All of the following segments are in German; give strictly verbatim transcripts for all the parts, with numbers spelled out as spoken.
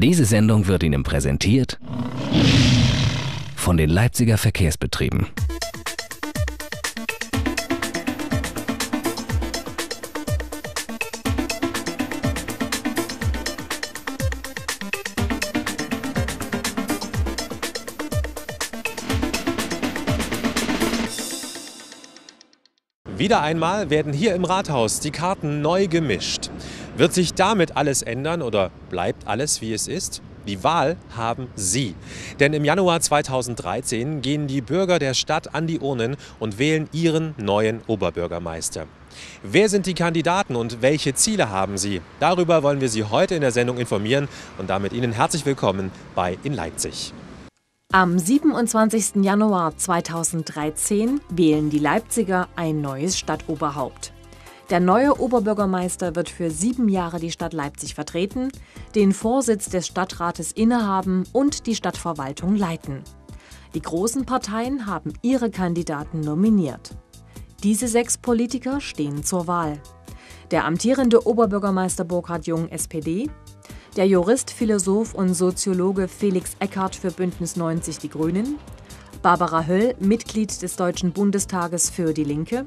Diese Sendung wird Ihnen präsentiert von den Leipziger Verkehrsbetrieben. Wieder einmal werden hier im Rathaus die Karten neu gemischt. Wird sich damit alles ändern oder bleibt alles, wie es ist? Die Wahl haben Sie. Denn im Januar zweitausenddreizehn gehen die Bürger der Stadt an die Urnen und wählen ihren neuen Oberbürgermeister. Wer sind die Kandidaten und welche Ziele haben sie? Darüber wollen wir Sie heute in der Sendung informieren und damit Ihnen herzlich willkommen bei In Leipzig. Am siebenundzwanzigsten Januar zweitausenddreizehn wählen die Leipziger ein neues Stadtoberhaupt. Der neue Oberbürgermeister wird für sieben Jahre die Stadt Leipzig vertreten, den Vorsitz des Stadtrates innehaben und die Stadtverwaltung leiten. Die großen Parteien haben ihre Kandidaten nominiert. Diese sechs Politiker stehen zur Wahl. Der amtierende Oberbürgermeister Burkhard Jung, S P D, der Jurist, Philosoph und Soziologe Felix Ekardt für Bündnis neunzig Die Grünen, Barbara Höll, Mitglied des Deutschen Bundestages für die Linke,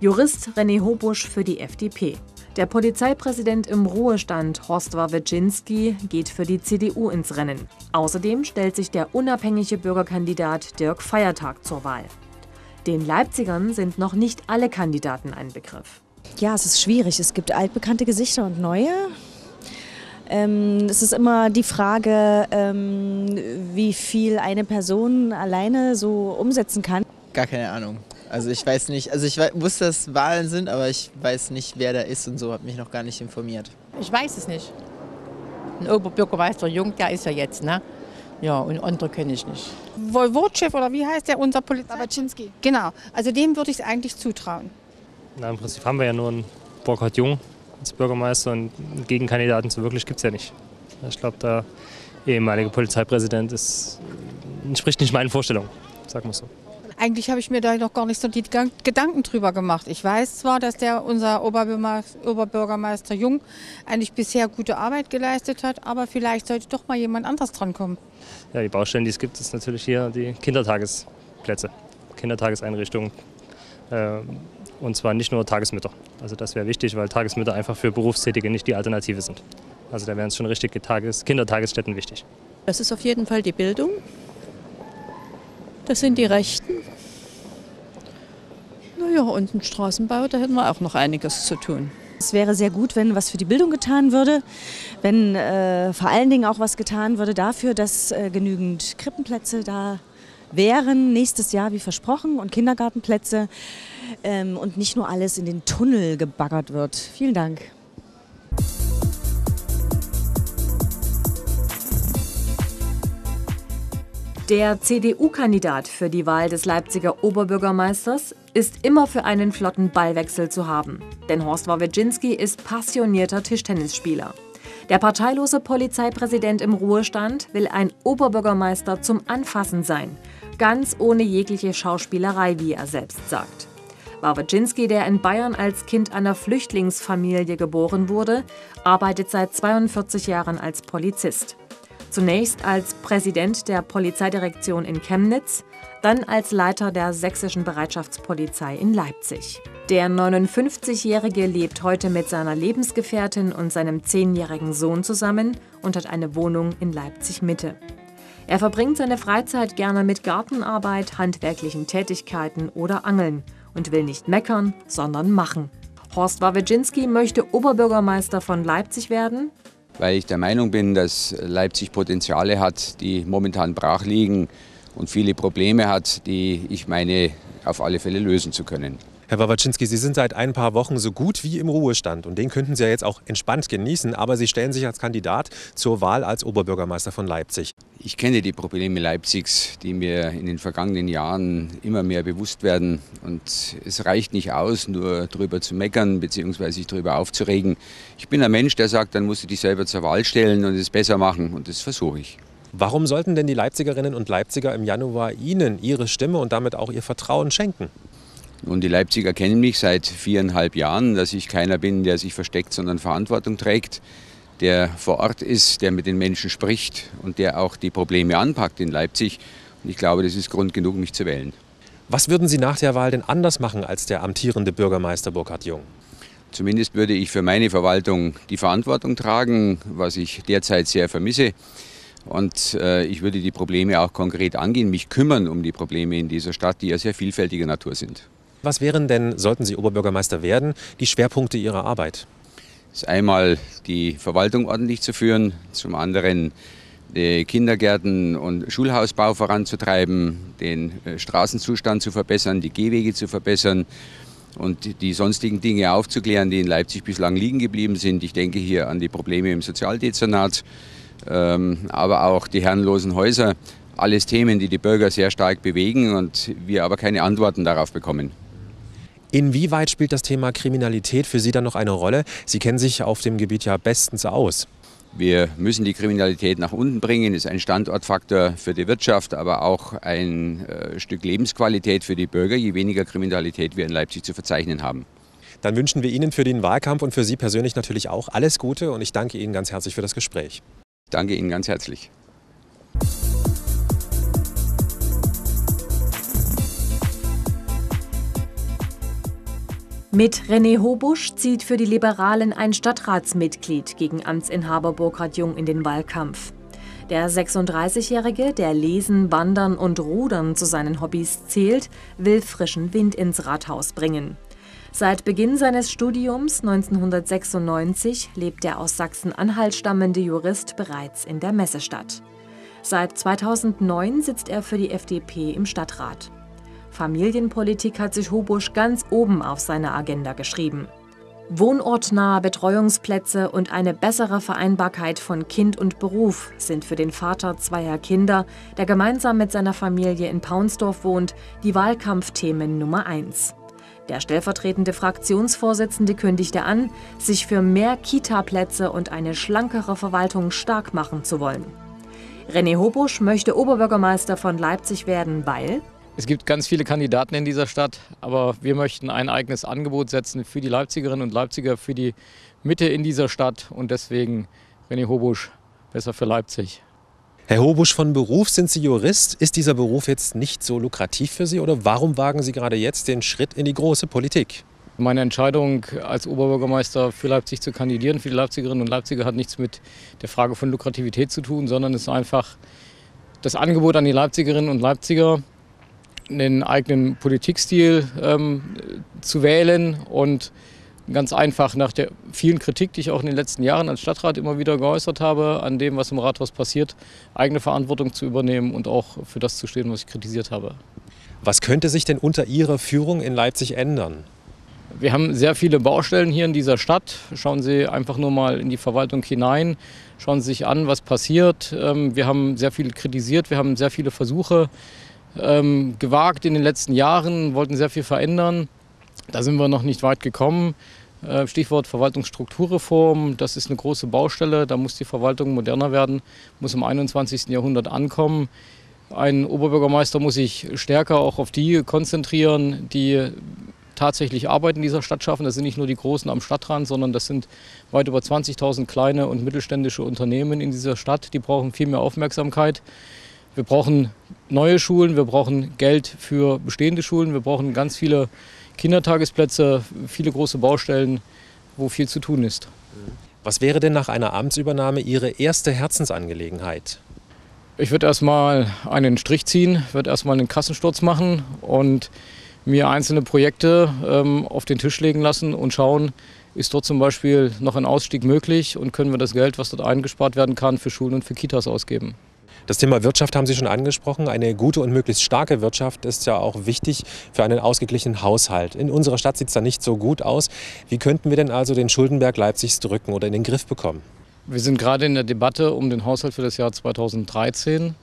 Jurist René Hobusch für die F D P. Der Polizeipräsident im Ruhestand Horst Wawrzynski geht für die C D U ins Rennen. Außerdem stellt sich der unabhängige Bürgerkandidat Dirk Feiertag zur Wahl. Den Leipzigern sind noch nicht alle Kandidaten ein Begriff. Ja, es ist schwierig. Es gibt altbekannte Gesichter und neue. Ähm, es ist immer die Frage, ähm, wie viel eine Person alleine so umsetzen kann. Gar keine Ahnung. Also ich weiß nicht, also ich wusste, dass Wahlen sind, aber ich weiß nicht, wer da ist und so, habe mich noch gar nicht informiert. Ich weiß es nicht. Ein Oberbürgermeister Jung, der ist ja jetzt, ne? Ja, und andere kenne ich nicht. Woiwodschef oder wie heißt der, unser Polizei? Wawrzynski. Genau, also dem würde ich es eigentlich zutrauen. Na, im Prinzip haben wir ja nur einen Burkhard Jung als Bürgermeister und einen Gegenkandidaten so wirklich gibt es ja nicht. Ich glaube, der ehemalige Polizeipräsident ist, entspricht nicht meinen Vorstellungen, sag mal so. Eigentlich habe ich mir da noch gar nicht so die Gedanken drüber gemacht. Ich weiß zwar, dass der unser Oberbürgermeister Jung eigentlich bisher gute Arbeit geleistet hat, aber vielleicht sollte doch mal jemand anders drankommen. Ja, die Baustellen, die es gibt, ist natürlich hier die Kindertagesplätze, Kindertageseinrichtungen. Äh, und zwar nicht nur Tagesmütter. Also das wäre wichtig, weil Tagesmütter einfach für Berufstätige nicht die Alternative sind. Also da wären es schon richtige Tages- Kindertagesstätten wichtig. Das ist auf jeden Fall die Bildung. Das sind die Rechten. Naja, und im Straßenbau, da hätten wir auch noch einiges zu tun. Es wäre sehr gut, wenn was für die Bildung getan würde, wenn äh, vor allen Dingen auch was getan würde dafür, dass äh, genügend Krippenplätze da wären, nächstes Jahr wie versprochen, und Kindergartenplätze ähm, und nicht nur alles in den Tunnel gebaggert wird. Vielen Dank. Der C D U-Kandidat für die Wahl des Leipziger Oberbürgermeisters ist immer für einen flotten Ballwechsel zu haben. Denn Horst Wawrzynski ist passionierter Tischtennisspieler. Der parteilose Polizeipräsident im Ruhestand will ein Oberbürgermeister zum Anfassen sein. Ganz ohne jegliche Schauspielerei, wie er selbst sagt. Wawrzynski, der in Bayern als Kind einer Flüchtlingsfamilie geboren wurde, arbeitet seit zweiundvierzig Jahren als Polizist. Zunächst als Präsident der Polizeidirektion in Chemnitz, dann als Leiter der sächsischen Bereitschaftspolizei in Leipzig. Der neunundfünfzigjährige lebt heute mit seiner Lebensgefährtin und seinem zehnjährigen Sohn zusammen und hat eine Wohnung in Leipzig-Mitte. Er verbringt seine Freizeit gerne mit Gartenarbeit, handwerklichen Tätigkeiten oder Angeln und will nicht meckern, sondern machen. Horst Wawrzynski möchte Oberbürgermeister von Leipzig werden, weil ich der Meinung bin, dass Leipzig Potenziale hat, die momentan brach liegen und viele Probleme hat, die ich meine, auf alle Fälle lösen zu können. Herr Wawrzynski, Sie sind seit ein paar Wochen so gut wie im Ruhestand und den könnten Sie ja jetzt auch entspannt genießen, aber Sie stellen sich als Kandidat zur Wahl als Oberbürgermeister von Leipzig. Ich kenne die Probleme Leipzigs, die mir in den vergangenen Jahren immer mehr bewusst werden und es reicht nicht aus, nur darüber zu meckern bzw. sich darüber aufzuregen. Ich bin ein Mensch, der sagt, dann musst du dich selber zur Wahl stellen und es besser machen und das versuche ich. Warum sollten denn die Leipzigerinnen und Leipziger im Januar Ihnen ihre Stimme und damit auch ihr Vertrauen schenken? Und die Leipziger kennen mich seit viereinhalb Jahren, dass ich keiner bin, der sich versteckt, sondern Verantwortung trägt. der vor Ort ist, der mit den Menschen spricht und der auch die Probleme anpackt in Leipzig. Und ich glaube, das ist Grund genug, mich zu wählen. Was würden Sie nach der Wahl denn anders machen als der amtierende Bürgermeister Burkhard Jung? Zumindest würde ich für meine Verwaltung die Verantwortung tragen, was ich derzeit sehr vermisse. Und äh, ich würde die Probleme auch konkret angehen, mich kümmern um die Probleme in dieser Stadt, die ja sehr vielfältiger Natur sind. Was wären denn, sollten Sie Oberbürgermeister werden, die Schwerpunkte Ihrer Arbeit? Das ist einmal die Verwaltung ordentlich zu führen, zum anderen die Kindergärten und Schulhausbau voranzutreiben, den äh, Straßenzustand zu verbessern, die Gehwege zu verbessern und die sonstigen Dinge aufzuklären, die in Leipzig bislang liegen geblieben sind. Ich denke hier an die Probleme im Sozialdezernat, aber auch die herrenlosen Häuser, alles Themen, die die Bürger sehr stark bewegen und wir aber keine Antworten darauf bekommen. Inwieweit spielt das Thema Kriminalität für Sie dann noch eine Rolle? Sie kennen sich auf dem Gebiet ja bestens aus. Wir müssen die Kriminalität nach unten bringen, ist ein Standortfaktor für die Wirtschaft, aber auch ein äh, Stück Lebensqualität für die Bürger, je weniger Kriminalität wir in Leipzig zu verzeichnen haben. Dann wünschen wir Ihnen für den Wahlkampf und für Sie persönlich natürlich auch alles Gute und ich danke Ihnen ganz herzlich für das Gespräch. Ich danke Ihnen ganz herzlich. Mit René Hobusch zieht für die Liberalen ein Stadtratsmitglied gegen Amtsinhaber Burkhard Jung in den Wahlkampf. Der sechsunddreißigjährige, der Lesen, Wandern und Rudern zu seinen Hobbys zählt, will frischen Wind ins Rathaus bringen. Seit Beginn seines Studiums neunzehnhundertsechsundneunzig lebt der aus Sachsen-Anhalt stammende Jurist bereits in der Messestadt. Seit zweitausendneun sitzt er für die F D P im Stadtrat. Familienpolitik hat sich Hobusch ganz oben auf seine Agenda geschrieben. Wohnortnahe Betreuungsplätze und eine bessere Vereinbarkeit von Kind und Beruf sind für den Vater zweier Kinder, der gemeinsam mit seiner Familie in Paunsdorf wohnt, die Wahlkampfthemen Nummer eins. Der stellvertretende Fraktionsvorsitzende kündigte an, sich für mehr Kita-Plätze und eine schlankere Verwaltung stark machen zu wollen. René Hobusch möchte Oberbürgermeister von Leipzig werden, weil es gibt ganz viele Kandidaten in dieser Stadt, aber wir möchten ein eigenes Angebot setzen für die Leipzigerinnen und Leipziger, für die Mitte in dieser Stadt und deswegen René Hobusch, besser für Leipzig. Herr Hobusch, von Beruf sind Sie Jurist. Ist dieser Beruf jetzt nicht so lukrativ für Sie oder warum wagen Sie gerade jetzt den Schritt in die große Politik? Meine Entscheidung, als Oberbürgermeister für Leipzig zu kandidieren, für die Leipzigerinnen und Leipziger, hat nichts mit der Frage von Lukrativität zu tun, sondern es ist einfach das Angebot an die Leipzigerinnen und Leipziger, den eigenen Politikstil ähm, zu wählen und ganz einfach nach der vielen Kritik, die ich auch in den letzten Jahren als Stadtrat immer wieder geäußert habe, an dem, was im Rathaus passiert, eigene Verantwortung zu übernehmen und auch für das zu stehen, was ich kritisiert habe. Was könnte sich denn unter Ihrer Führung in Leipzig ändern? Wir haben sehr viele Baustellen hier in dieser Stadt. Schauen Sie einfach nur mal in die Verwaltung hinein, schauen Sie sich an, was passiert. Wir haben sehr viel kritisiert, wir haben sehr viele Versuche Ähm, gewagt in den letzten Jahren, wollten sehr viel verändern. Da sind wir noch nicht weit gekommen. Äh, Stichwort Verwaltungsstrukturreform, das ist eine große Baustelle. Da muss die Verwaltung moderner werden, muss im einundzwanzigsten Jahrhundert ankommen. Ein Oberbürgermeister muss sich stärker auch auf die konzentrieren, die tatsächlich Arbeit in dieser Stadt schaffen. Das sind nicht nur die Großen am Stadtrand, sondern das sind weit über zwanzigtausend kleine und mittelständische Unternehmen in dieser Stadt. Die brauchen viel mehr Aufmerksamkeit. Wir brauchen neue Schulen, wir brauchen Geld für bestehende Schulen, wir brauchen ganz viele Kindertagesplätze, viele große Baustellen, wo viel zu tun ist. Was wäre denn nach einer Amtsübernahme Ihre erste Herzensangelegenheit? Ich würde erstmal einen Strich ziehen, würde erstmal einen Kassensturz machen und mir einzelne Projekte ähm, auf den Tisch legen lassen und schauen, ist dort zum Beispiel noch ein Ausstieg möglich und können wir das Geld, was dort eingespart werden kann, für Schulen und für Kitas ausgeben. Das Thema Wirtschaft haben Sie schon angesprochen. Eine gute und möglichst starke Wirtschaft ist ja auch wichtig für einen ausgeglichenen Haushalt. In unserer Stadt sieht es da nicht so gut aus. Wie könnten wir denn also den Schuldenberg Leipzigs drücken oder in den Griff bekommen? Wir sind gerade in der Debatte um den Haushalt für das Jahr zweitausenddreizehn.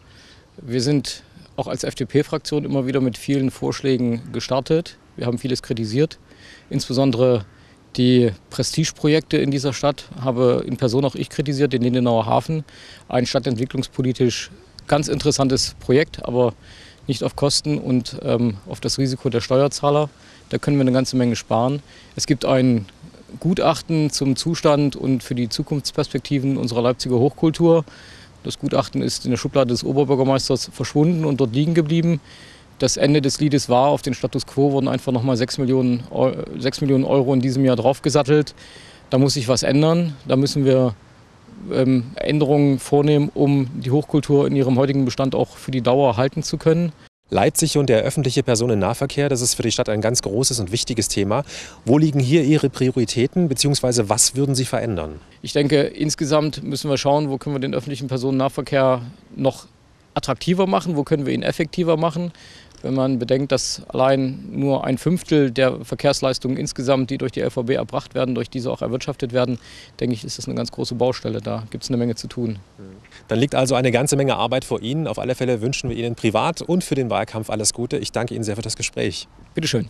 Wir sind auch als F D P-Fraktion immer wieder mit vielen Vorschlägen gestartet. Wir haben vieles kritisiert, insbesondere die Prestigeprojekte in dieser Stadt habe in Person auch ich kritisiert, den Lindenauer Hafen. Ein stadtentwicklungspolitisch ganz interessantes Projekt, aber nicht auf Kosten und ähm, auf das Risiko der Steuerzahler. Da können wir eine ganze Menge sparen. Es gibt einen Gutachten zum Zustand und für die Zukunftsperspektiven unserer Leipziger Hochkultur. Das Gutachten ist in der Schublade des Oberbürgermeisters verschwunden und dort liegen geblieben. Das Ende des Liedes war, auf den Status quo wurden einfach nochmal sechs Millionen Euro in diesem Jahr draufgesattelt. Da muss sich was ändern, da müssen wir ähm, Änderungen vornehmen, um die Hochkultur in ihrem heutigen Bestand auch für die Dauer halten zu können. Leipzig und der öffentliche Personennahverkehr, das ist für die Stadt ein ganz großes und wichtiges Thema. Wo liegen hier Ihre Prioritäten bzw. was würden Sie verändern? Ich denke, insgesamt müssen wir schauen, wo können wir den öffentlichen Personennahverkehr noch attraktiver machen, wo können wir ihn effektiver machen. Wenn man bedenkt, dass allein nur ein Fünftel der Verkehrsleistungen insgesamt, die durch die L V B erbracht werden, durch diese auch erwirtschaftet werden, denke ich, ist das eine ganz große Baustelle. Da gibt es eine Menge zu tun. Dann liegt also eine ganze Menge Arbeit vor Ihnen. Auf alle Fälle wünschen wir Ihnen privat und für den Wahlkampf alles Gute. Ich danke Ihnen sehr für das Gespräch. Bitte schön.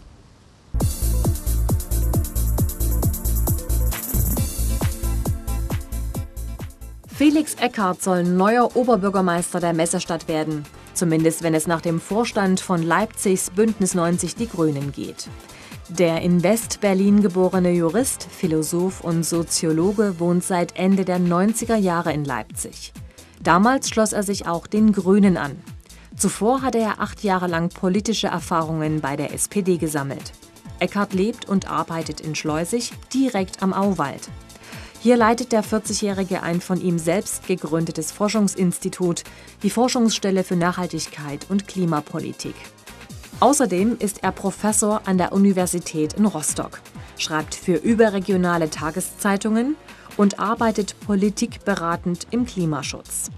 Felix Ekardt soll neuer Oberbürgermeister der Messestadt werden. Zumindest wenn es nach dem Vorstand von Leipzigs Bündnis neunzig Die Grünen geht. Der in West-Berlin geborene Jurist, Philosoph und Soziologe wohnt seit Ende der neunziger Jahre in Leipzig. Damals schloss er sich auch den Grünen an. Zuvor hatte er acht Jahre lang politische Erfahrungen bei der S P D gesammelt. Ekardt lebt und arbeitet in Schleusig, direkt am Auwald. Hier leitet der vierzigjährige ein von ihm selbst gegründetes Forschungsinstitut, die Forschungsstelle für Nachhaltigkeit und Klimapolitik. Außerdem ist er Professor an der Universität in Rostock, schreibt für überregionale Tageszeitungen und arbeitet politikberatend im Klimaschutz.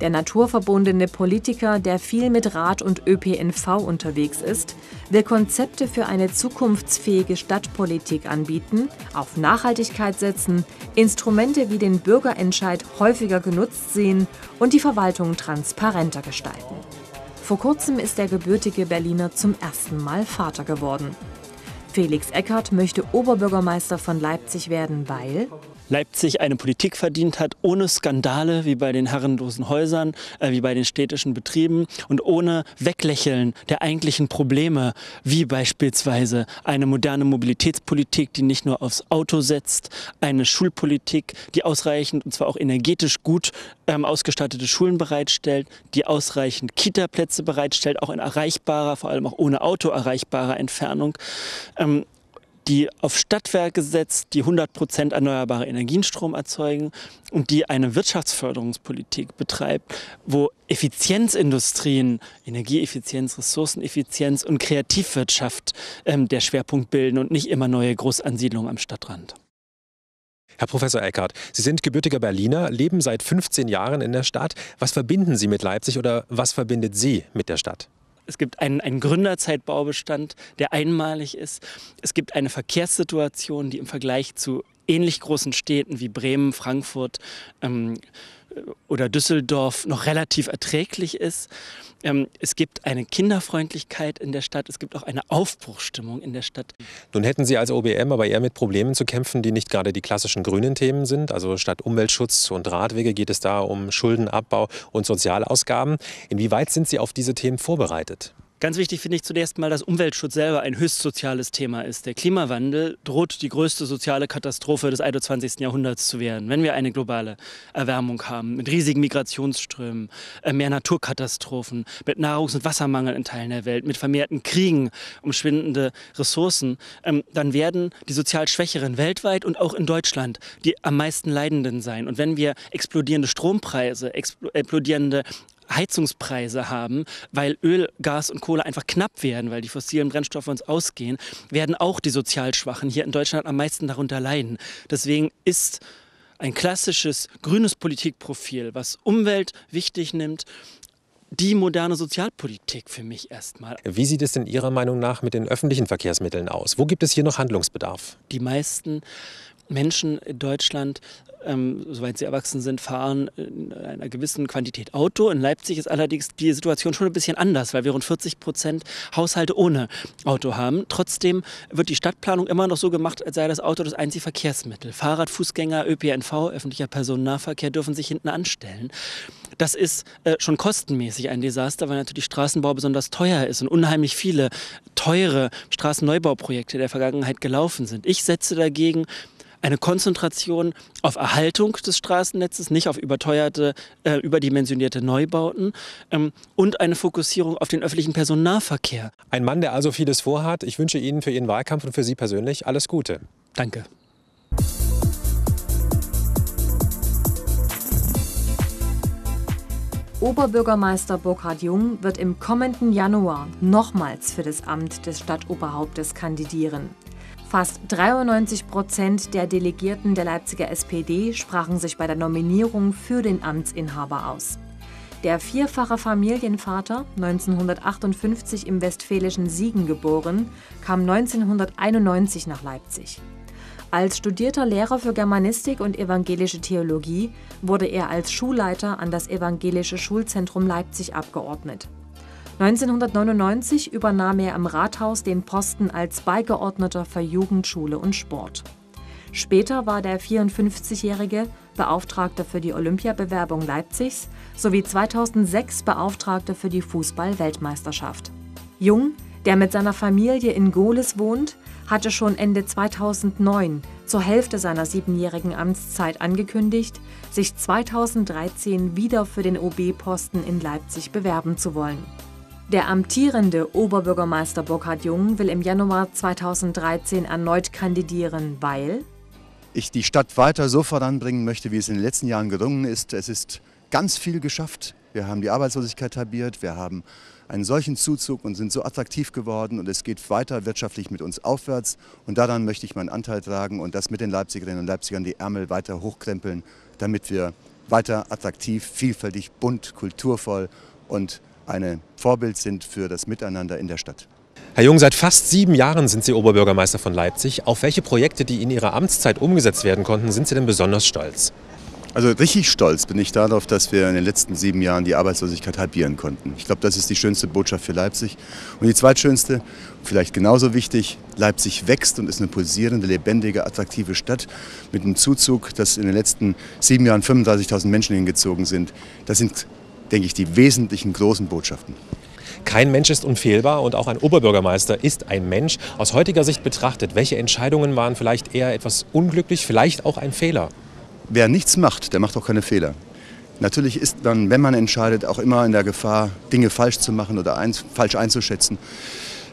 Der naturverbundene Politiker, der viel mit Rad und Ö P N V unterwegs ist, will Konzepte für eine zukunftsfähige Stadtpolitik anbieten, auf Nachhaltigkeit setzen, Instrumente wie den Bürgerentscheid häufiger genutzt sehen und die Verwaltung transparenter gestalten. Vor kurzem ist der gebürtige Berliner zum ersten Mal Vater geworden. Felix Ekardt möchte Oberbürgermeister von Leipzig werden, weil Leipzig eine Politik verdient hat, ohne Skandale wie bei den herrenlosen Häusern, äh, wie bei den städtischen Betrieben und ohne Weglächeln der eigentlichen Probleme, wie beispielsweise eine moderne Mobilitätspolitik, die nicht nur aufs Auto setzt, eine Schulpolitik, die ausreichend und zwar auch energetisch gut ähm, ausgestattete Schulen bereitstellt, die ausreichend Kita-Plätze bereitstellt, auch in erreichbarer, vor allem auch ohne Auto erreichbarer Entfernung. Ähm, die auf Stadtwerke setzt, die hundert Prozent erneuerbare Energienstrom erzeugen und die eine Wirtschaftsförderungspolitik betreibt, wo Effizienzindustrien, Energieeffizienz, Ressourceneffizienz und Kreativwirtschaft ähm, der Schwerpunkt bilden und nicht immer neue Großansiedlungen am Stadtrand. Herr Professor Ekardt, Sie sind gebürtiger Berliner, leben seit fünfzehn Jahren in der Stadt. Was verbinden Sie mit Leipzig oder was verbindet Sie mit der Stadt? Es gibt einen, einen Gründerzeitbaubestand, der einmalig ist. Es gibt eine Verkehrssituation, die im Vergleich zu ähnlich großen Städten wie Bremen, Frankfurt ähm, oder Düsseldorf noch relativ erträglich ist. Ähm, es gibt eine Kinderfreundlichkeit in der Stadt. Es gibt auch eine Aufbruchsstimmung in der Stadt. Nun hätten Sie als O B M aber eher mit Problemen zu kämpfen, die nicht gerade die klassischen grünen Themen sind. Also statt Umweltschutz und Radwege geht es da um Schuldenabbau und Sozialausgaben. Inwieweit sind Sie auf diese Themen vorbereitet? Ganz wichtig finde ich zunächst mal, dass Umweltschutz selber ein höchst soziales Thema ist. Der Klimawandel droht, die größte soziale Katastrophe des einundzwanzigsten Jahrhunderts zu werden. Wenn wir eine globale Erwärmung haben, mit riesigen Migrationsströmen, mehr Naturkatastrophen, mit Nahrungs- und Wassermangel in Teilen der Welt, mit vermehrten Kriegen um schwindende Ressourcen, dann werden die sozial Schwächeren weltweit und auch in Deutschland die am meisten Leidenden sein. Und wenn wir explodierende Strompreise, explodierende Heizungspreise haben, weil Öl, Gas und Kohle einfach knapp werden, weil die fossilen Brennstoffe uns ausgehen, werden auch die sozial Schwachen hier in Deutschland am meisten darunter leiden. Deswegen ist ein klassisches grünes Politikprofil, was Umwelt wichtig nimmt, die moderne Sozialpolitik für mich erstmal. Wie sieht es in Ihrer Meinung nach mit den öffentlichen Verkehrsmitteln aus? Wo gibt es hier noch Handlungsbedarf? Die meisten Menschen in Deutschland, ähm, soweit sie erwachsen sind, fahren in einer gewissen Quantität Auto. In Leipzig ist allerdings die Situation schon ein bisschen anders, weil wir rund vierzig Prozent Haushalte ohne Auto haben. Trotzdem wird die Stadtplanung immer noch so gemacht, als sei das Auto das einzige Verkehrsmittel. Fahrrad, Fußgänger, Ö P N V, öffentlicher Personennahverkehr dürfen sich hinten anstellen. Das ist äh, schon kostenmäßig ein Desaster, weil natürlich Straßenbau besonders teuer ist und unheimlich viele teure Straßenneubauprojekte der Vergangenheit gelaufen sind. Ich setze dagegen eine Konzentration auf Erhaltung des Straßennetzes, nicht auf überteuerte, äh, überdimensionierte Neubauten ähm, und eine Fokussierung auf den öffentlichen Personennahverkehr. Ein Mann, der also vieles vorhat. Ich wünsche Ihnen für Ihren Wahlkampf und für Sie persönlich alles Gute. Danke. Oberbürgermeister Burkhard Jung wird im kommenden Januar nochmals für das Amt des Stadtoberhauptes kandidieren. Fast dreiundneunzig Prozent der Delegierten der Leipziger S P D sprachen sich bei der Nominierung für den Amtsinhaber aus. Der vierfache Familienvater, neunzehnhundertachtundfünfzig im westfälischen Siegen geboren, kam neunzehnhunderteinundneunzig nach Leipzig. Als studierter Lehrer für Germanistik und evangelische Theologie wurde er als Schulleiter an das Evangelische Schulzentrum Leipzig abgeordnet. neunzehnhundertneunundneunzig übernahm er im Rathaus den Posten als Beigeordneter für Jugendschule und Sport. Später war der vierundfünfzigjährige Beauftragter für die Olympiabewerbung Leipzigs sowie zweitausendsechs Beauftragter für die Fußball-Weltmeisterschaft. Jung, der mit seiner Familie in Gohlis wohnt, hatte schon Ende zweitausendneun zur Hälfte seiner siebenjährigen Amtszeit angekündigt, sich zweitausenddreizehn wieder für den O B-Posten in Leipzig bewerben zu wollen. Der amtierende Oberbürgermeister Burkhard Jung will im Januar zweitausenddreizehn erneut kandidieren, weil ich die Stadt weiter so voranbringen möchte, wie es in den letzten Jahren gelungen ist. Es ist ganz viel geschafft. Wir haben die Arbeitslosigkeit halbiert, wir haben einen solchen Zuzug und sind so attraktiv geworden und es geht weiter wirtschaftlich mit uns aufwärts und daran möchte ich meinen Anteil tragen und das mit den Leipzigerinnen und Leipzigern die Ärmel weiter hochkrempeln, damit wir weiter attraktiv, vielfältig, bunt, kulturvoll und ein Vorbild sind für das Miteinander in der Stadt. Herr Jung, seit fast sieben Jahren sind Sie Oberbürgermeister von Leipzig. Auf welche Projekte, die in Ihrer Amtszeit umgesetzt werden konnten, sind Sie denn besonders stolz? Also richtig stolz bin ich darauf, dass wir in den letzten sieben Jahren die Arbeitslosigkeit halbieren konnten. Ich glaube, das ist die schönste Botschaft für Leipzig. Und die zweitschönste, vielleicht genauso wichtig, Leipzig wächst und ist eine pulsierende, lebendige, attraktive Stadt mit einem Zuzug, dass in den letzten sieben Jahren fünfunddreißigtausend Menschen hingezogen sind. Das sind, denke ich, die wesentlichen großen Botschaften. Kein Mensch ist unfehlbar und auch ein Oberbürgermeister ist ein Mensch. Aus heutiger Sicht betrachtet, welche Entscheidungen waren vielleicht eher etwas unglücklich, vielleicht auch ein Fehler? Wer nichts macht, der macht auch keine Fehler. Natürlich ist man, wenn man entscheidet, auch immer in der Gefahr, Dinge falsch zu machen oder ein, falsch einzuschätzen.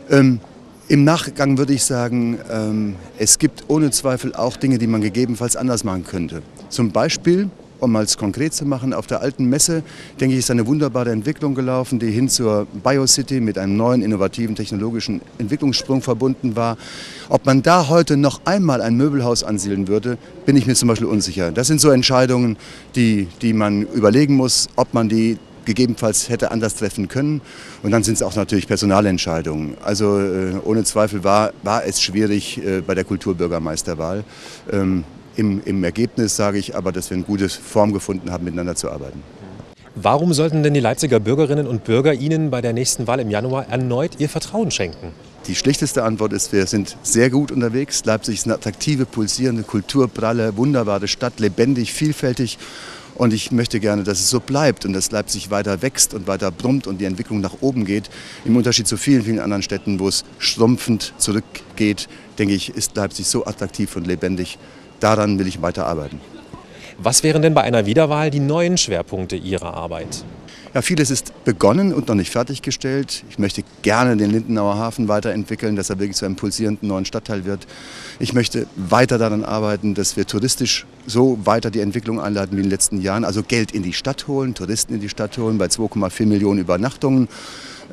Ähm, Im Nachgang würde ich sagen, ähm, es gibt ohne Zweifel auch Dinge, die man gegebenenfalls anders machen könnte. Zum Beispiel, um mal es konkret zu machen, auf der alten Messe, denke ich, ist eine wunderbare Entwicklung gelaufen, die hin zur BioCity mit einem neuen, innovativen, technologischen Entwicklungssprung verbunden war. Ob man da heute noch einmal ein Möbelhaus ansiedeln würde, bin ich mir zum Beispiel unsicher. Das sind so Entscheidungen, die, die man überlegen muss, ob man die gegebenenfalls hätte anders treffen können. Und dann sind es auch natürlich Personalentscheidungen. Also äh, ohne Zweifel war, war es schwierig äh, bei der Kulturbürgermeisterwahl. Ähm, Im, Im Ergebnis sage ich aber, dass wir eine gute Form gefunden haben, miteinander zu arbeiten. Warum sollten denn die Leipziger Bürgerinnen und Bürger Ihnen bei der nächsten Wahl im Januar erneut ihr Vertrauen schenken? Die schlichteste Antwort ist, wir sind sehr gut unterwegs. Leipzig ist eine attraktive, pulsierende, kulturpralle, wunderbare Stadt, lebendig, vielfältig. Und ich möchte gerne, dass es so bleibt und dass Leipzig weiter wächst und weiter brummt und die Entwicklung nach oben geht. Im Unterschied zu vielen, vielen anderen Städten, wo es schrumpfend zurückgeht, denke ich, ist Leipzig so attraktiv und lebendig. Daran will ich weiterarbeiten. Was wären denn bei einer Wiederwahl die neuen Schwerpunkte Ihrer Arbeit? Ja, vieles ist begonnen und noch nicht fertiggestellt. Ich möchte gerne den Lindenauer Hafen weiterentwickeln, dass er wirklich zu einem pulsierenden neuen Stadtteil wird. Ich möchte weiter daran arbeiten, dass wir touristisch so weiter die Entwicklung einleiten wie in den letzten Jahren. Also Geld in die Stadt holen, Touristen in die Stadt holen. Bei zwei Komma vier Millionen Übernachtungen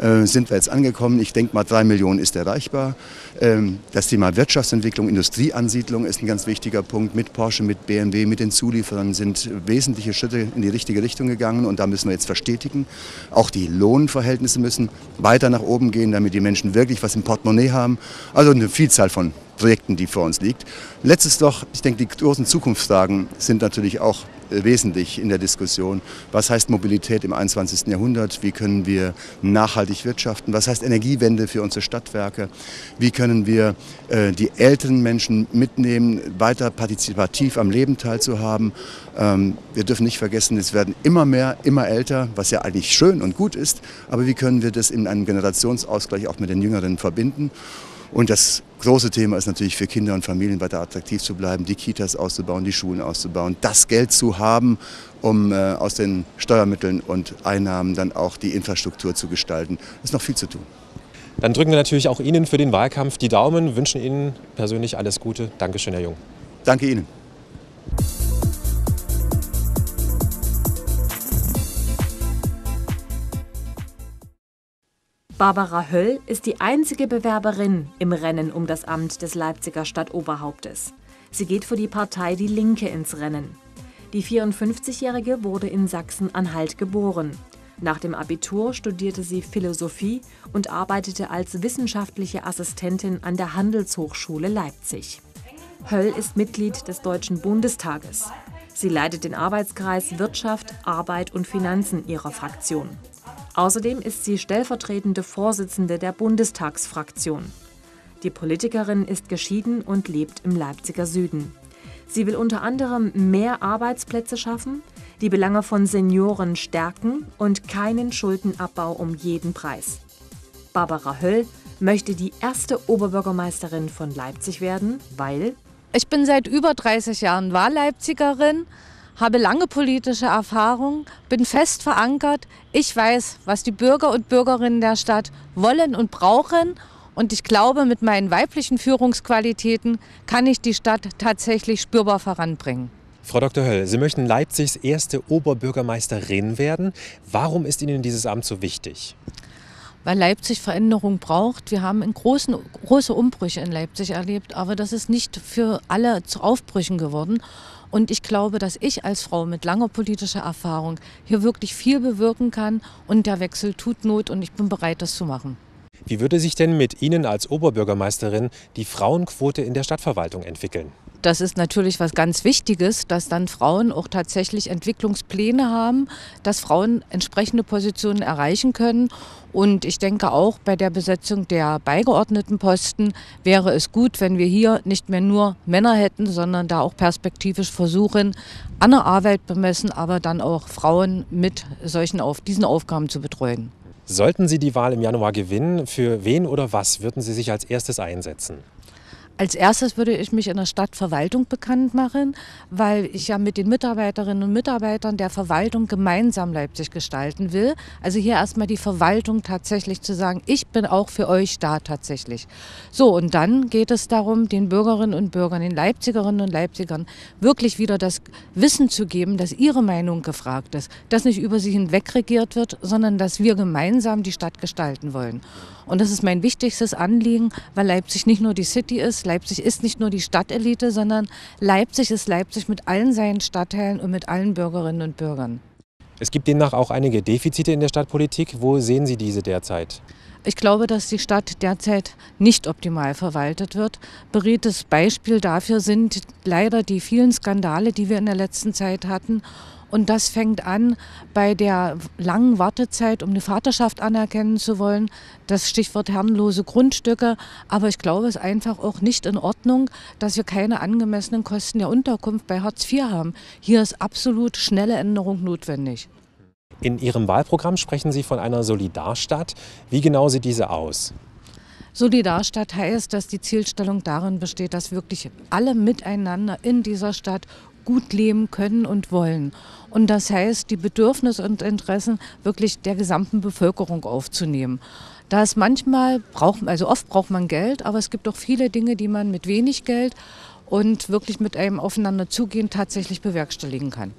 äh, sind wir jetzt angekommen. Ich denke mal, drei Millionen ist erreichbar. Ähm, das Thema Wirtschaftsentwicklung, Industrieansiedlung ist ein ganz wichtiger Punkt. Mit Porsche, mit B M W, mit den Zulieferern sind wesentliche Schritte in die richtige Richtung gegangen. Und da müssen wir jetzt verstetigen. Auch die Lohnverhältnisse müssen weiter nach oben gehen, damit die Menschen wirklich was im Portemonnaie haben. Also eine Vielzahl von Projekten, die vor uns liegt. Letztes doch, ich denke, die großen Zukunftsfragen sind natürlich auch wesentlich in der Diskussion. Was heißt Mobilität im einundzwanzigsten Jahrhundert? Wie können wir nachhaltig wirtschaften? Was heißt Energiewende für unsere Stadtwerke? Wie können wir äh, die älteren Menschen mitnehmen, weiter partizipativ am Leben teilzuhaben? Ähm, wir dürfen nicht vergessen, es werden immer mehr, immer älter, was ja eigentlich schön und gut ist. Aber wie können wir das in einem Generationsausgleich auch mit den Jüngeren verbinden? Und das große Thema ist natürlich für Kinder und Familien weiter attraktiv zu bleiben, die Kitas auszubauen, die Schulen auszubauen, das Geld zu haben, um äh, aus den Steuermitteln und Einnahmen dann auch die Infrastruktur zu gestalten. Es ist noch viel zu tun. Dann drücken wir natürlich auch Ihnen für den Wahlkampf die Daumen, wünschen Ihnen persönlich alles Gute. Dankeschön, Herr Jung. Danke Ihnen. Barbara Höll ist die einzige Bewerberin im Rennen um das Amt des Leipziger Stadtoberhauptes. Sie geht für die Partei Die Linke ins Rennen. Die vierundfünfzigjährige wurde in Sachsen-Anhalt geboren. Nach dem Abitur studierte sie Philosophie und arbeitete als wissenschaftliche Assistentin an der Handelshochschule Leipzig. Höll ist Mitglied des Deutschen Bundestages. Sie leitet den Arbeitskreis Wirtschaft, Arbeit und Finanzen ihrer Fraktion. Außerdem ist sie stellvertretende Vorsitzende der Bundestagsfraktion. Die Politikerin ist geschieden und lebt im Leipziger Süden. Sie will unter anderem mehr Arbeitsplätze schaffen, die Belange von Senioren stärken und keinen Schuldenabbau um jeden Preis. Barbara Höll möchte die erste Oberbürgermeisterin von Leipzig werden, weil... Ich bin seit über dreißig Jahren Wahlleipzigerin. Habe lange politische Erfahrung, bin fest verankert. Ich weiß, was die Bürger und Bürgerinnen der Stadt wollen und brauchen. Und ich glaube, mit meinen weiblichen Führungsqualitäten kann ich die Stadt tatsächlich spürbar voranbringen. Frau Doktor Höll, Sie möchten Leipzigs erste Oberbürgermeisterin werden. Warum ist Ihnen dieses Amt so wichtig? Weil Leipzig Veränderung braucht. Wir haben in großen, große Umbrüche in Leipzig erlebt, aber das ist nicht für alle zu Aufbrüchen geworden. Und ich glaube, dass ich als Frau mit langer politischer Erfahrung hier wirklich viel bewirken kann. Und der Wechsel tut Not und ich bin bereit, das zu machen. Wie würde sich denn mit Ihnen als Oberbürgermeisterin die Frauenquote in der Stadtverwaltung entwickeln? Das ist natürlich was ganz Wichtiges, dass dann Frauen auch tatsächlich Entwicklungspläne haben, dass Frauen entsprechende Positionen erreichen können. Und ich denke auch bei der Besetzung der beigeordneten Posten wäre es gut, wenn wir hier nicht mehr nur Männer hätten, sondern da auch perspektivisch versuchen, an der Arbeit bemessen, aber dann auch Frauen mit solchen auf diesen Aufgaben zu betreuen. Sollten Sie die Wahl im Januar gewinnen, für wen oder was würden Sie sich als erstes einsetzen? Als erstes würde ich mich in der Stadtverwaltung bekannt machen, weil ich ja mit den Mitarbeiterinnen und Mitarbeitern der Verwaltung gemeinsam Leipzig gestalten will. Also hier erstmal die Verwaltung tatsächlich zu sagen, ich bin auch für euch da tatsächlich. So, und dann geht es darum, den Bürgerinnen und Bürgern, den Leipzigerinnen und Leipzigern wirklich wieder das Wissen zu geben, dass ihre Meinung gefragt ist, dass nicht über sie hinweg regiert wird, sondern dass wir gemeinsam die Stadt gestalten wollen. Und das ist mein wichtigstes Anliegen, weil Leipzig nicht nur die City ist. Leipzig ist nicht nur die Stadtelite, sondern Leipzig ist Leipzig mit allen seinen Stadtteilen und mit allen Bürgerinnen und Bürgern. Es gibt demnach auch einige Defizite in der Stadtpolitik. Wo sehen Sie diese derzeit? Ich glaube, dass die Stadt derzeit nicht optimal verwaltet wird. Beredtes Beispiel dafür sind leider die vielen Skandale, die wir in der letzten Zeit hatten. Und das fängt an bei der langen Wartezeit, um eine Vaterschaft anerkennen zu wollen. Das Stichwort herrenlose Grundstücke. Aber ich glaube, es ist einfach auch nicht in Ordnung, dass wir keine angemessenen Kosten der Unterkunft bei Hartz vier haben. Hier ist absolut schnelle Änderung notwendig. In Ihrem Wahlprogramm sprechen Sie von einer Solidarstadt. Wie genau sieht diese aus? Solidarstadt heißt, dass die Zielstellung darin besteht, dass wirklich alle miteinander in dieser Stadt gut leben können und wollen. Und das heißt, die Bedürfnisse und Interessen wirklich der gesamten Bevölkerung aufzunehmen. Da es manchmal braucht, also oft braucht man Geld, aber es gibt auch viele Dinge, die man mit wenig Geld und wirklich mit einem Aufeinanderzugehen tatsächlich bewerkstelligen kann.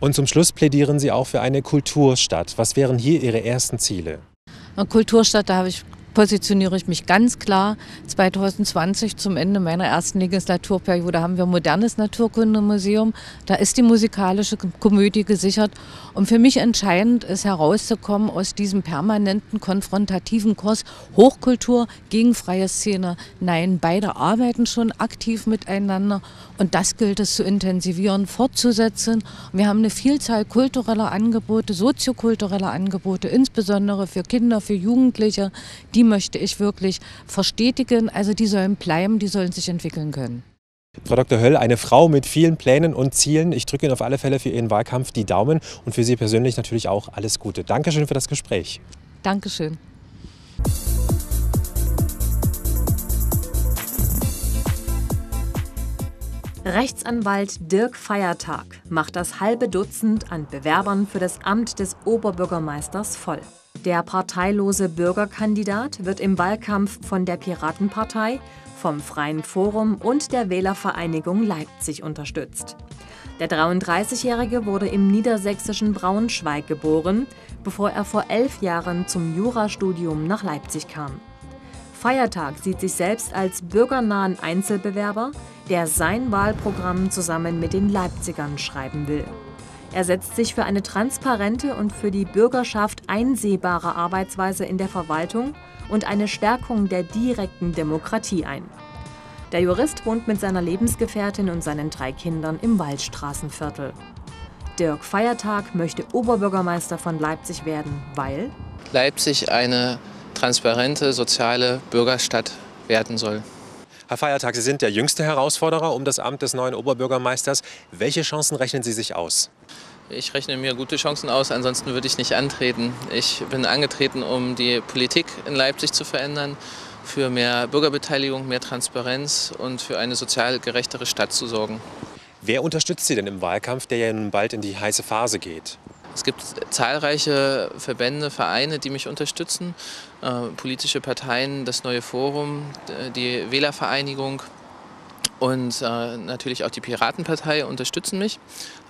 Und zum Schluss plädieren Sie auch für eine Kulturstadt. Was wären hier Ihre ersten Ziele? Eine Kulturstadt, da habe ich positioniere ich mich ganz klar. zweitausendzwanzig, zum Ende meiner ersten Legislaturperiode, haben wir ein modernes Naturkundemuseum. Da ist die musikalische Komödie gesichert. Und für mich entscheidend ist herauszukommen aus diesem permanenten konfrontativen Kurs Hochkultur gegen freie Szene. Nein, beide arbeiten schon aktiv miteinander. Und das gilt es zu intensivieren, fortzusetzen. Wir haben eine Vielzahl kultureller Angebote, soziokultureller Angebote, insbesondere für Kinder, für Jugendliche, die möchte ich wirklich verstetigen, also die sollen bleiben, die sollen sich entwickeln können. Frau Doktor Höll, eine Frau mit vielen Plänen und Zielen. Ich drücke Ihnen auf alle Fälle für Ihren Wahlkampf die Daumen und für Sie persönlich natürlich auch alles Gute. Dankeschön für das Gespräch. Dankeschön. Rechtsanwalt Dirk Feiertag macht das halbe Dutzend an Bewerbern für das Amt des Oberbürgermeisters voll. Der parteilose Bürgerkandidat wird im Wahlkampf von der Piratenpartei, vom Freien Forum und der Wählervereinigung Leipzig unterstützt. Der dreiunddreißigjährige wurde im niedersächsischen Braunschweig geboren, bevor er vor elf Jahren zum Jurastudium nach Leipzig kam. Feiertag sieht sich selbst als bürgernahen Einzelbewerber, der sein Wahlprogramm zusammen mit den Leipzigern schreiben will. Er setzt sich für eine transparente und für die Bürgerschaft einsehbare Arbeitsweise in der Verwaltung und eine Stärkung der direkten Demokratie ein. Der Jurist wohnt mit seiner Lebensgefährtin und seinen drei Kindern im Waldstraßenviertel. Dirk Feiertag möchte Oberbürgermeister von Leipzig werden, weil Leipzig eine transparente, soziale Bürgerstadt werden soll. Herr Feiertag, Sie sind der jüngste Herausforderer um das Amt des neuen Oberbürgermeisters. Welche Chancen rechnen Sie sich aus? Ich rechne mir gute Chancen aus, ansonsten würde ich nicht antreten. Ich bin angetreten, um die Politik in Leipzig zu verändern, für mehr Bürgerbeteiligung, mehr Transparenz und für eine sozial gerechtere Stadt zu sorgen. Wer unterstützt Sie denn im Wahlkampf, der ja nun bald in die heiße Phase geht? Es gibt zahlreiche Verbände, Vereine, die mich unterstützen, äh, politische Parteien, das Neue Forum, die Wählervereinigung und äh, natürlich auch die Piratenpartei unterstützen mich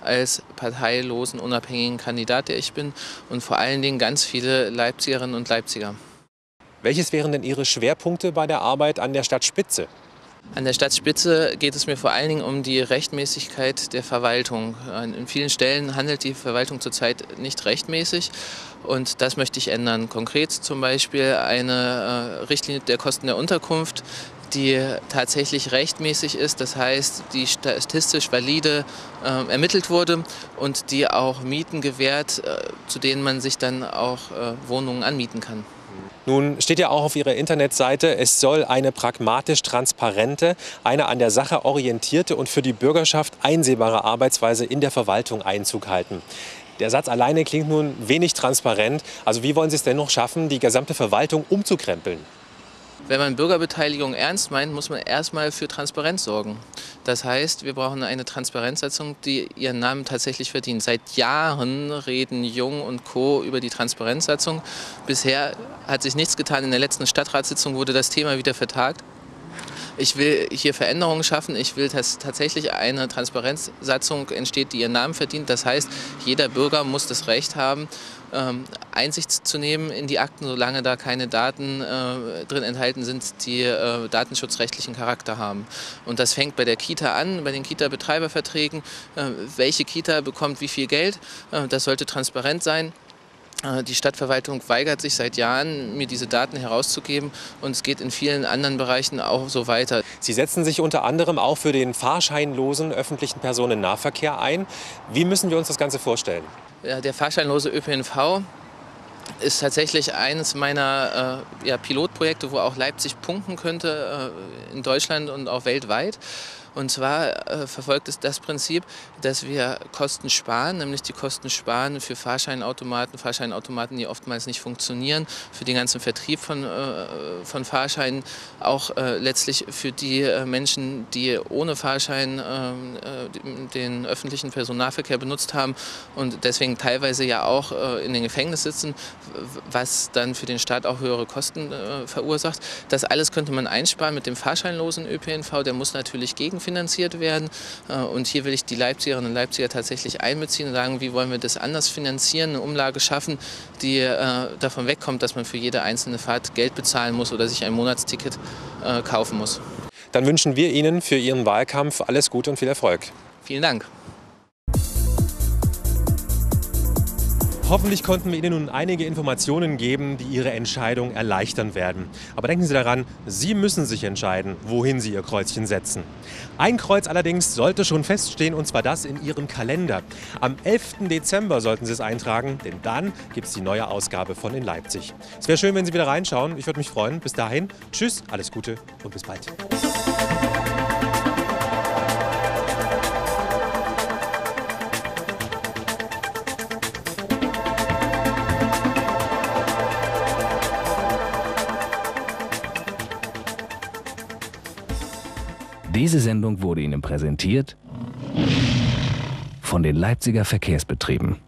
als parteilosen, unabhängigen Kandidat, der ich bin, und vor allen Dingen ganz viele Leipzigerinnen und Leipziger. Welches wären denn Ihre Schwerpunkte bei der Arbeit an der Stadtspitze? An der Stadtspitze geht es mir vor allen Dingen um die Rechtmäßigkeit der Verwaltung. An vielen Stellen handelt die Verwaltung zurzeit nicht rechtmäßig und das möchte ich ändern. Konkret zum Beispiel eine Richtlinie der Kosten der Unterkunft, die tatsächlich rechtmäßig ist, das heißt, die statistisch valide äh, ermittelt wurde und die auch Mieten gewährt, äh, zu denen man sich dann auch äh, Wohnungen anmieten kann. Nun steht ja auch auf Ihrer Internetseite, es soll eine pragmatisch transparente, eine an der Sache orientierte und für die Bürgerschaft einsehbare Arbeitsweise in der Verwaltung Einzug halten. Der Satz alleine klingt nun wenig transparent. Also wie wollen Sie es denn noch schaffen, die gesamte Verwaltung umzukrempeln? Wenn man Bürgerbeteiligung ernst meint, muss man erstmal für Transparenz sorgen. Das heißt, wir brauchen eine Transparenzsatzung, die ihren Namen tatsächlich verdient. Seit Jahren reden Jung und Co. über die Transparenzsatzung. Bisher hat sich nichts getan. In der letzten Stadtratssitzung wurde das Thema wieder vertagt. Ich will hier Veränderungen schaffen. Ich will, dass tatsächlich eine Transparenzsatzung entsteht, die ihren Namen verdient. Das heißt, jeder Bürger muss das Recht haben, Ähm, Einsicht zu nehmen in die Akten, solange da keine Daten äh, drin enthalten sind, die äh, datenschutzrechtlichen Charakter haben. Und das fängt bei der Kita an, bei den Kita-Betreiberverträgen. Äh, welche Kita bekommt wie viel Geld? Äh, das sollte transparent sein. Äh, die Stadtverwaltung weigert sich seit Jahren, mir diese Daten herauszugeben. Und es geht in vielen anderen Bereichen auch so weiter. Sie setzen sich unter anderem auch für den fahrscheinlosen öffentlichen Personennahverkehr ein. Wie müssen wir uns das Ganze vorstellen? Der fahrscheinlose Ö P N V ist tatsächlich eines meiner äh, ja, Pilotprojekte, wo auch Leipzig punkten könnte, äh, in Deutschland und auch weltweit. Und zwar äh, verfolgt es das Prinzip, dass wir Kosten sparen, nämlich die Kosten sparen für Fahrscheinautomaten, Fahrscheinautomaten, die oftmals nicht funktionieren, für den ganzen Vertrieb von, äh, von Fahrscheinen, auch äh, letztlich für die äh, Menschen, die ohne Fahrschein äh, den öffentlichen Personennahverkehr benutzt haben und deswegen teilweise ja auch äh, in den Gefängnissen sitzen, was dann für den Staat auch höhere Kosten äh, verursacht. Das alles könnte man einsparen mit dem fahrscheinlosen Ö P N V, der muss natürlich gegen finanziert werden. Und hier will ich die Leipzigerinnen und Leipziger tatsächlich einbeziehen und sagen, wie wollen wir das anders finanzieren, eine Umlage schaffen, die äh, davon wegkommt, dass man für jede einzelne Fahrt Geld bezahlen muss oder sich ein Monatsticket äh, kaufen muss. Dann wünschen wir Ihnen für Ihren Wahlkampf alles Gute und viel Erfolg. Vielen Dank. Hoffentlich konnten wir Ihnen nun einige Informationen geben, die Ihre Entscheidung erleichtern werden. Aber denken Sie daran, Sie müssen sich entscheiden, wohin Sie Ihr Kreuzchen setzen. Ein Kreuz allerdings sollte schon feststehen, und zwar das in Ihrem Kalender. Am elften Dezember sollten Sie es eintragen, denn dann gibt es die neue Ausgabe von in Leipzig. Es wäre schön, wenn Sie wieder reinschauen. Ich würde mich freuen. Bis dahin, tschüss, alles Gute und bis bald. Diese Sendung wurde Ihnen präsentiert von den Leipziger Verkehrsbetrieben.